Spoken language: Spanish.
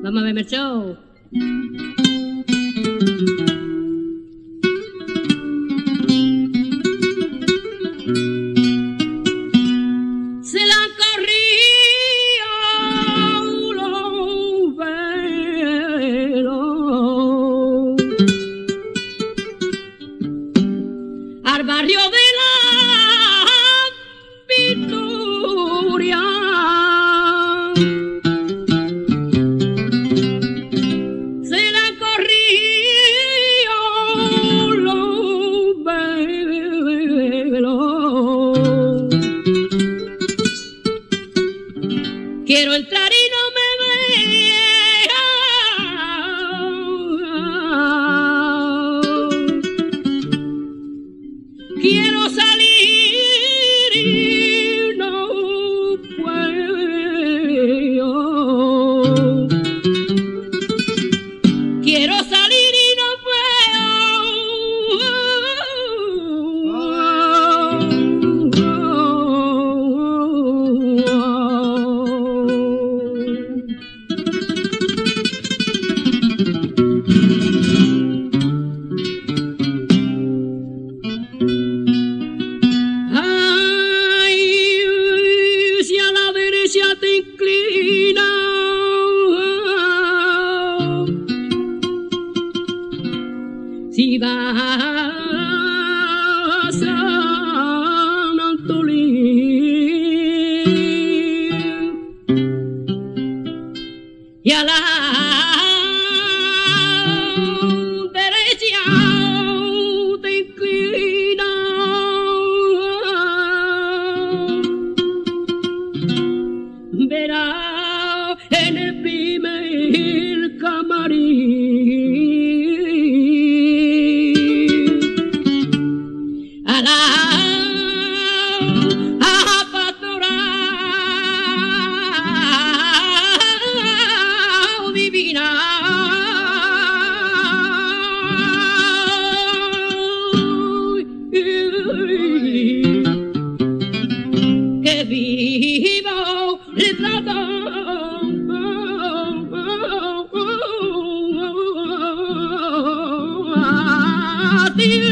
Vamos a ver, show. Se la corría los velos al barrio de la Victoria. Quiero entrar y no me dejan. Quiero salir y no puedo. Quiero salir y no si vas a Antolí y a la derecha te inclinas, verás en el primer camarín que vivo retrato a ti.